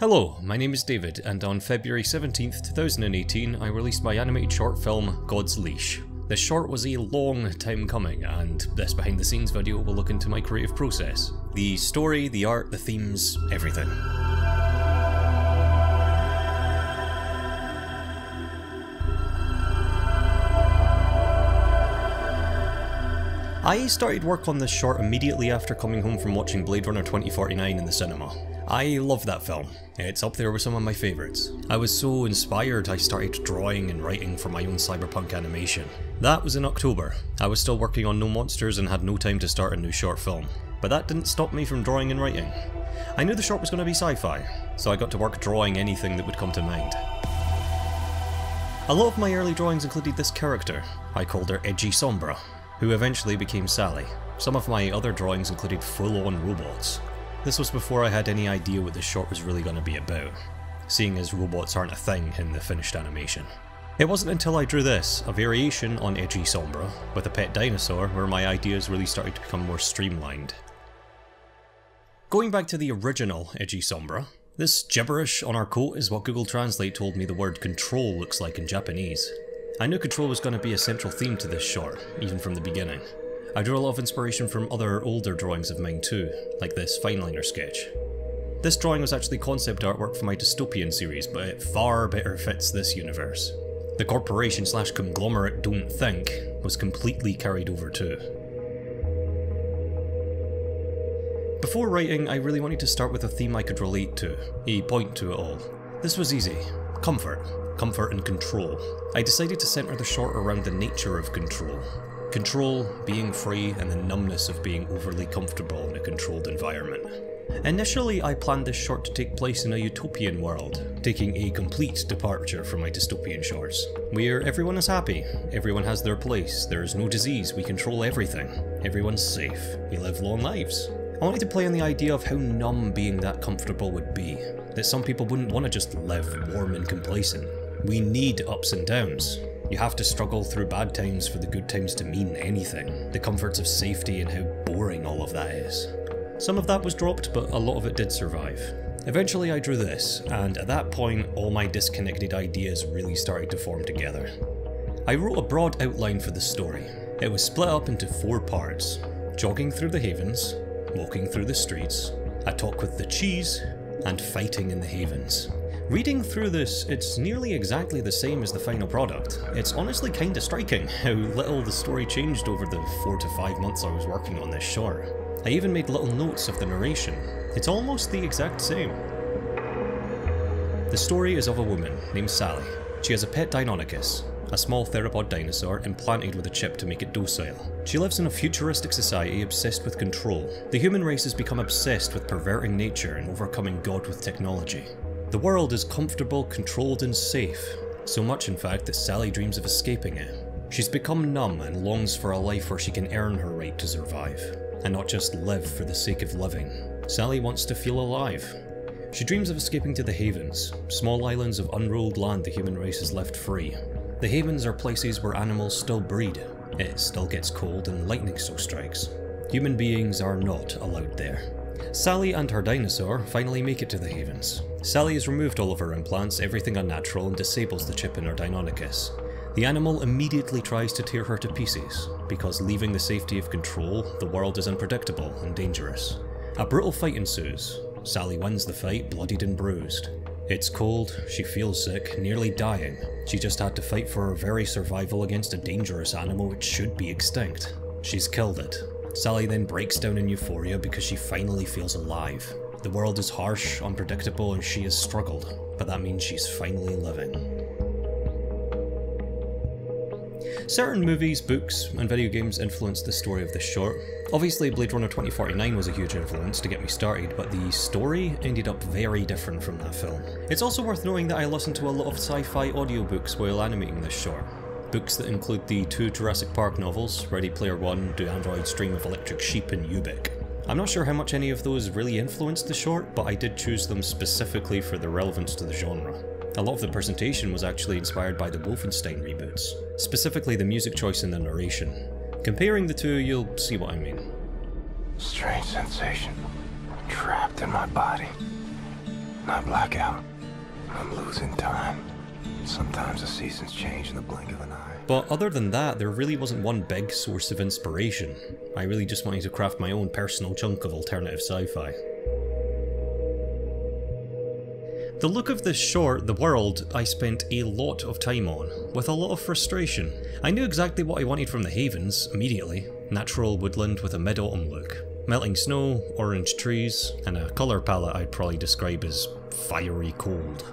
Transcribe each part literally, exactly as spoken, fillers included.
Hello, my name is David, and on February seventeenth two thousand eighteen I released my animated short film, God's Leash. This short was a long time coming, and this behind the scenes video will look into my creative process. The story, the art, the themes, everything. I started work on this short immediately after coming home from watching Blade Runner twenty forty-nine in the cinema. I love that film. It's up there with some of my favourites. I was so inspired I started drawing and writing for my own cyberpunk animation. That was in October. I was still working on No Monsters and had no time to start a new short film. But that didn't stop me from drawing and writing. I knew the short was going to be sci-fi, so I got to work drawing anything that would come to mind. A lot of my early drawings included this character. I called her Edgy Sombra, who eventually became Sally. Some of my other drawings included full-on robots. This was before I had any idea what this short was really going to be about, seeing as robots aren't a thing in the finished animation. It wasn't until I drew this, a variation on Edgy Sombra, with a pet dinosaur, where my ideas really started to become more streamlined. Going back to the original Edgy Sombra, this gibberish on our coat is what Google Translate told me the word control looks like in Japanese. I knew control was going to be a central theme to this short, even from the beginning. I drew a lot of inspiration from other older drawings of mine too, like this fineliner sketch. This drawing was actually concept artwork for my dystopian series, but it far better fits this universe. The corporation slash conglomerate Don't Think was completely carried over too. Before writing, I really wanted to start with a theme I could relate to, a point to it all. This was easy. Comfort. Comfort and control. I decided to centre the short around the nature of control. Control, being free, and the numbness of being overly comfortable in a controlled environment. Initially, I planned this short to take place in a utopian world, taking a complete departure from my dystopian shorts, where everyone is happy, everyone has their place, there is no disease, we control everything, everyone's safe, we live long lives. I wanted to play on the idea of how numb being that comfortable would be, that some people wouldn't want to just live warm and complacent. We need ups and downs. You have to struggle through bad times for the good times to mean anything. The comforts of safety and how boring all of that is. Some of that was dropped, but a lot of it did survive. Eventually I drew this, and at that point all my disconnected ideas really started to form together. I wrote a broad outline for the story. It was split up into four parts: jogging through the havens, walking through the streets, a talk with the cheese, and fighting in the havens. Reading through this, it's nearly exactly the same as the final product. It's honestly kinda striking how little the story changed over the four to five months I was working on this short. I even made little notes of the narration. It's almost the exact same. The story is of a woman named Sally. She has a pet Deinonychus, a small theropod dinosaur implanted with a chip to make it docile. She lives in a futuristic society obsessed with control. The human race has become obsessed with perverting nature and overcoming God with technology. The world is comfortable, controlled and safe, so much in fact that Sally dreams of escaping it. She's become numb and longs for a life where she can earn her right to survive, and not just live for the sake of living. Sally wants to feel alive. She dreams of escaping to the havens, small islands of unrolled land the human race has left free. The havens are places where animals still breed, it still gets cold and lightning so strikes. Human beings are not allowed there. Sally and her dinosaur finally make it to the havens. Sally has removed all of her implants, everything unnatural, and disables the chip in her Deinonychus. The animal immediately tries to tear her to pieces, because leaving the safety of control, the world is unpredictable and dangerous. A brutal fight ensues. Sally wins the fight, bloodied and bruised. It's cold, she feels sick, nearly dying. She just had to fight for her very survival against a dangerous animal which should be extinct. She's killed it. Sally then breaks down in euphoria because she finally feels alive. The world is harsh, unpredictable, and she has struggled, but that means she's finally living. Certain movies, books, and video games influenced the story of this short. Obviously Blade Runner twenty forty-nine was a huge influence to get me started, but the story ended up very different from that film. It's also worth knowing that I listened to a lot of sci-fi audiobooks while animating this short. Books that include the two Jurassic Park novels, Ready Player One, Do Androids Dream of Electric Sheep, and Ubik. I'm not sure how much any of those really influenced the short, but I did choose them specifically for their relevance to the genre. A lot of the presentation was actually inspired by the Wolfenstein reboots, specifically the music choice and the narration. Comparing the two, you'll see what I mean. Strange sensation, trapped in my body. and I black out. I'm losing time. Sometimes the seasons change in the blink of an eye. But other than that, there really wasn't one big source of inspiration. I really just wanted to craft my own personal chunk of alternative sci-fi. The look of this short, The World, I spent a lot of time on, with a lot of frustration. I knew exactly what I wanted from the Havens, immediately. Natural woodland with a mid-autumn look. Melting snow, orange trees, and a colour palette I'd probably describe as fiery cold.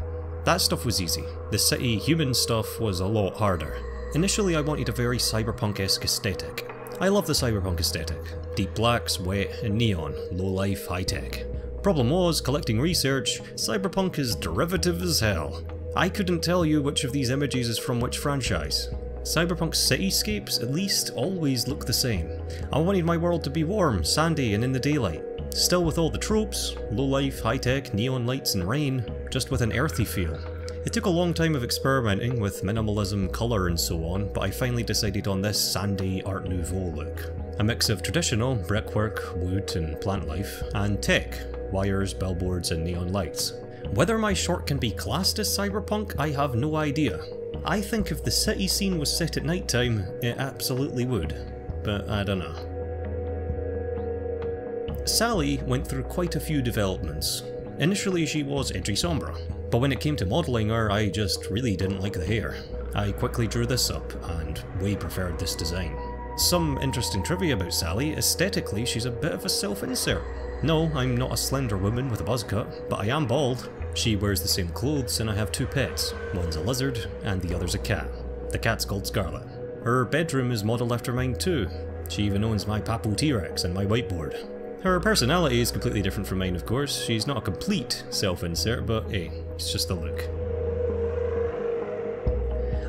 That stuff was easy. The city human stuff was a lot harder. Initially I wanted a very cyberpunk-esque aesthetic. I love the cyberpunk aesthetic. Deep blacks, wet, and neon, low-life, high-tech. Problem was, collecting research, cyberpunk is derivative as hell. I couldn't tell you which of these images is from which franchise. Cyberpunk cityscapes, at least, always look the same. I wanted my world to be warm, sandy, and in the daylight. Still with all the tropes, low-life, high-tech, neon lights and rain, just with an earthy feel. It took a long time of experimenting with minimalism, colour and so on, but I finally decided on this sandy Art Nouveau look. A mix of traditional, brickwork, wood and plant life, and tech. Wires, billboards and neon lights. Whether my short can be classed as cyberpunk, I have no idea. I think if the city scene was set at night time, it absolutely would, but I don't know. Sally went through quite a few developments. Initially she was Edgy Sombra, but when it came to modelling her I just really didn't like the hair. I quickly drew this up and way preferred this design. Some interesting trivia about Sally, aesthetically she's a bit of a self-insert. No, I'm not a slender woman with a buzz cut, but I am bald. She wears the same clothes and I have two pets. One's a lizard and the other's a cat. The cat's called Scarlet. Her bedroom is modelled after mine too. She even owns my Papo T-Rex and my whiteboard. Her personality is completely different from mine, of course. She's not a complete self-insert, but hey, it's just a look.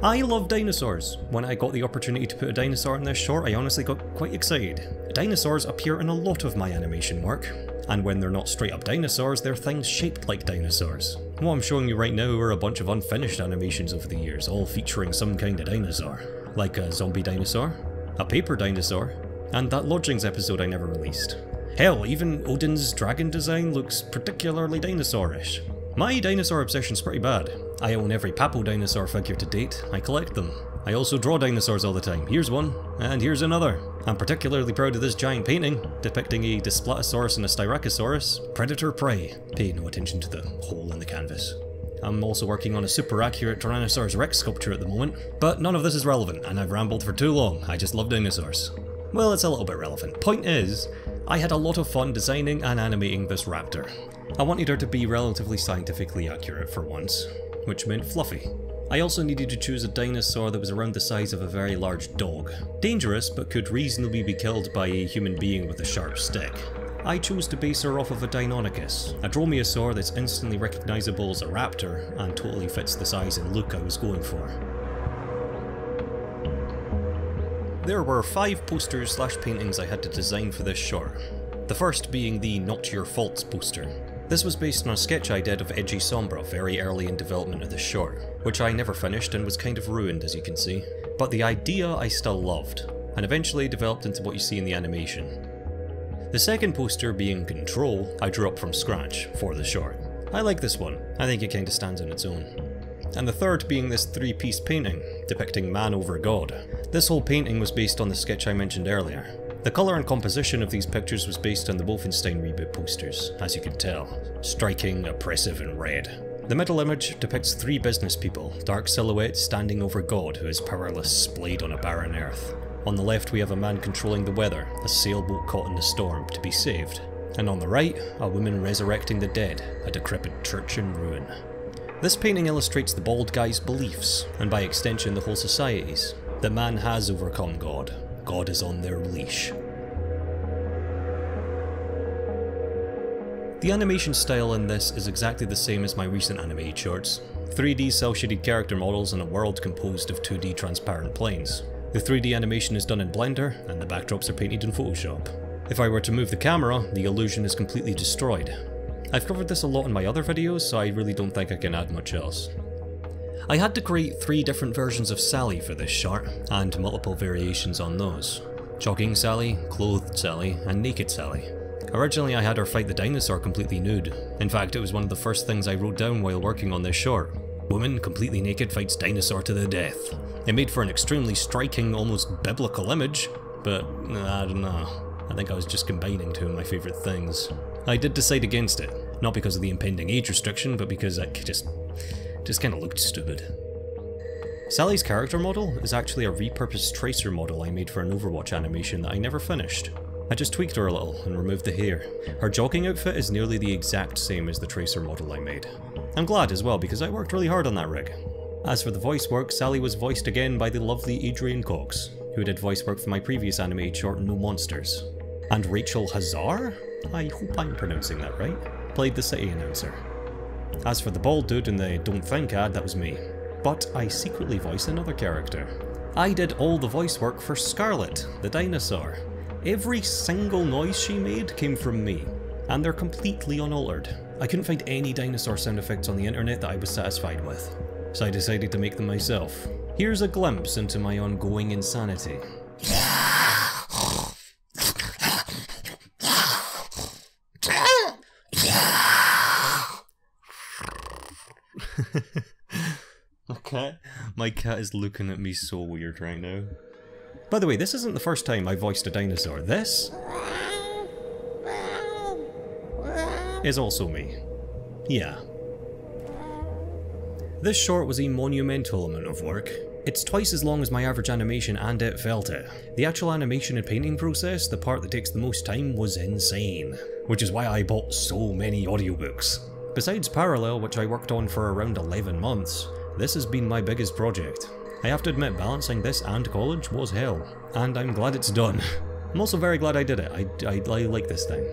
I love dinosaurs. When I got the opportunity to put a dinosaur in this short, I honestly got quite excited. Dinosaurs appear in a lot of my animation work, and when they're not straight up dinosaurs, they're things shaped like dinosaurs. What I'm showing you right now are a bunch of unfinished animations over the years, all featuring some kind of dinosaur. Like a zombie dinosaur, a paper dinosaur, and that Lodgings episode I never released. Hell, even Odin's dragon design looks particularly dinosaurish. My dinosaur obsession's pretty bad. I own every Papo dinosaur figure to date, I collect them. I also draw dinosaurs all the time. Here's one, and here's another. I'm particularly proud of this giant painting, depicting a Diplodocus and a Styracosaurus. Predator prey. Pay no attention to the hole in the canvas. I'm also working on a super accurate Tyrannosaurus Rex sculpture at the moment, but none of this is relevant, and I've rambled for too long. I just love dinosaurs. Well, it's a little bit relevant. Point is, I had a lot of fun designing and animating this raptor. I wanted her to be relatively scientifically accurate for once, which meant fluffy. I also needed to choose a dinosaur that was around the size of a very large dog. Dangerous, but could reasonably be killed by a human being with a sharp stick. I chose to base her off of a Deinonychus, a dromaeosaur that's instantly recognisable as a raptor and totally fits the size and look I was going for. There were five posters slash paintings I had to design for this short. The first being the Not Your Faults poster. This was based on a sketch I did of Edgy Sombra very early in development of this short, which I never finished and was kind of ruined as you can see, but the idea I still loved, and eventually developed into what you see in the animation. The second poster being Control, I drew up from scratch for the short. I like this one, I think it kind of stands on its own. And the third being this three-piece painting, depicting man over God. This whole painting was based on the sketch I mentioned earlier. The colour and composition of these pictures was based on the Wolfenstein reboot posters, as you can tell. Striking, oppressive and red. The middle image depicts three business people, dark silhouettes standing over God who is powerless, splayed on a barren earth. On the left we have a man controlling the weather, a sailboat caught in the storm, to be saved. And on the right, a woman resurrecting the dead, a decrepit church in ruin. This painting illustrates the bald guy's beliefs, and by extension the whole society's. The man has overcome God. God is on their leash. The animation style in this is exactly the same as my recent animated shorts. three D cel-shaded character models in a world composed of two D transparent planes. The three D animation is done in Blender, and the backdrops are painted in Photoshop. If I were to move the camera, the illusion is completely destroyed. I've covered this a lot in my other videos, so I really don't think I can add much else. I had to create three different versions of Sally for this short, and multiple variations on those. Jogging Sally, Clothed Sally, and Naked Sally. Originally I had her fight the dinosaur completely nude. In fact, it was one of the first things I wrote down while working on this short. Woman completely naked fights dinosaur to the death. It made for an extremely striking, almost biblical image, but I don't know. I think I was just combining two of my favourite things. I did decide against it, not because of the impending age restriction, but because it just, just kind of looked stupid. Sally's character model is actually a repurposed tracer model I made for an Overwatch animation that I never finished. I just tweaked her a little and removed the hair. Her jogging outfit is nearly the exact same as the tracer model I made. I'm glad as well because I worked really hard on that rig. As for the voice work, Sally was voiced again by the lovely Adrian Cox, who did voice work for my previous animated short No Monsters. And Rachel Hazar? I hope I'm pronouncing that right. Played the city announcer. As for the bald dude in the Don't Think ad, that was me. But I secretly voice another character. I did all the voice work for Scarlet, the dinosaur. Every single noise she made came from me, and they're completely unaltered. I couldn't find any dinosaur sound effects on the internet that I was satisfied with, so I decided to make them myself. Here's a glimpse into my ongoing insanity. Okay, my cat is looking at me so weird right now. By the way, this isn't the first time I voiced a dinosaur. This is also me. Yeah. This short was a monumental amount of work. It's twice as long as my average animation and it felt it. The actual animation and painting process, the part that takes the most time, was insane. Which is why I bought so many audiobooks. Besides Parallel, which I worked on for around eleven months, this has been my biggest project. I have to admit, balancing this and college was hell, and I'm glad it's done. I'm also very glad I did it. I, I, I like this thing.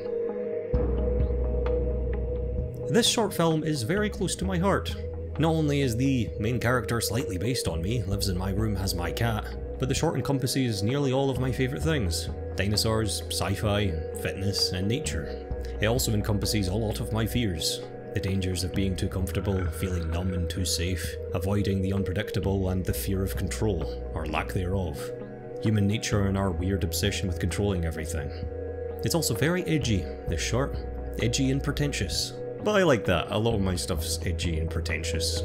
This short film is very close to my heart. Not only is the main character slightly based on me, lives in my room, has my cat, but the short encompasses nearly all of my favourite things. Dinosaurs, sci-fi, fitness, and nature. It also encompasses a lot of my fears. The dangers of being too comfortable, feeling numb and too safe, avoiding the unpredictable and the fear of control, or lack thereof. Human nature and our weird obsession with controlling everything. It's also very edgy, this short. Edgy and pretentious. But I like that, a lot of my stuff's edgy and pretentious.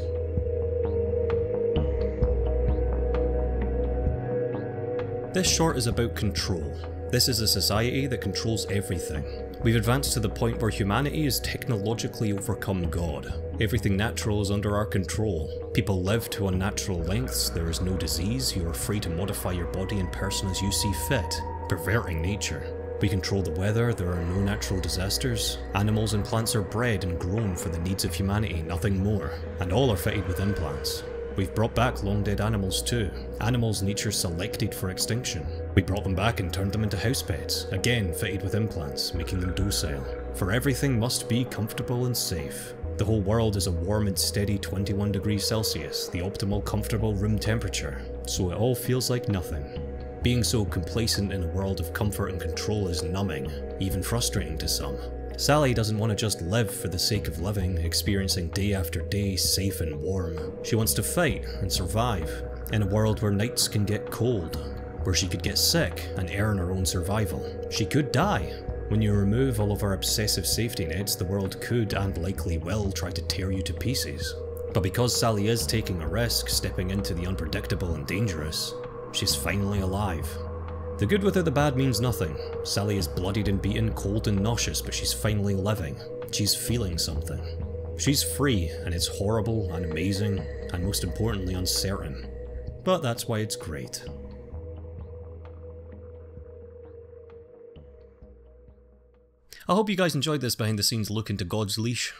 This short is about control. This is a society that controls everything. We've advanced to the point where humanity has technologically overcome God. Everything natural is under our control. People live to unnatural lengths, there is no disease, you are free to modify your body and person as you see fit, perverting nature. We control the weather, there are no natural disasters. Animals and plants are bred and grown for the needs of humanity, nothing more. And all are fitted with implants. We've brought back long-dead animals too. Animals nature selected for extinction. We brought them back and turned them into house pets, again fitted with implants, making them docile. For everything must be comfortable and safe. The whole world is a warm and steady twenty-one degrees Celsius, the optimal comfortable room temperature, so it all feels like nothing. Being so complacent in a world of comfort and control is numbing, even frustrating to some. Sally doesn't want to just live for the sake of living, experiencing day after day safe and warm. She wants to fight and survive, in a world where nights can get cold, where she could get sick and earn her own survival. She could die. When you remove all of our obsessive safety nets, the world could and likely will try to tear you to pieces. But because Sally is taking a risk, stepping into the unpredictable and dangerous, she's finally alive. The good without the bad means nothing. Sally is bloodied and beaten, cold and nauseous, but she's finally living. She's feeling something. She's free, and it's horrible and amazing, and most importantly uncertain. But that's why it's great. I hope you guys enjoyed this behind the scenes look into God's Leash.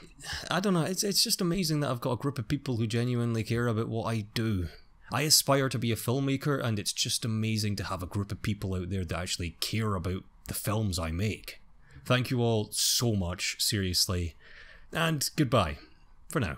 I don't know, it's, it's just amazing that I've got a group of people who genuinely care about what I do. I aspire to be a filmmaker, and it's just amazing to have a group of people out there that actually care about the films I make. Thank you all so much, seriously, and goodbye, for now.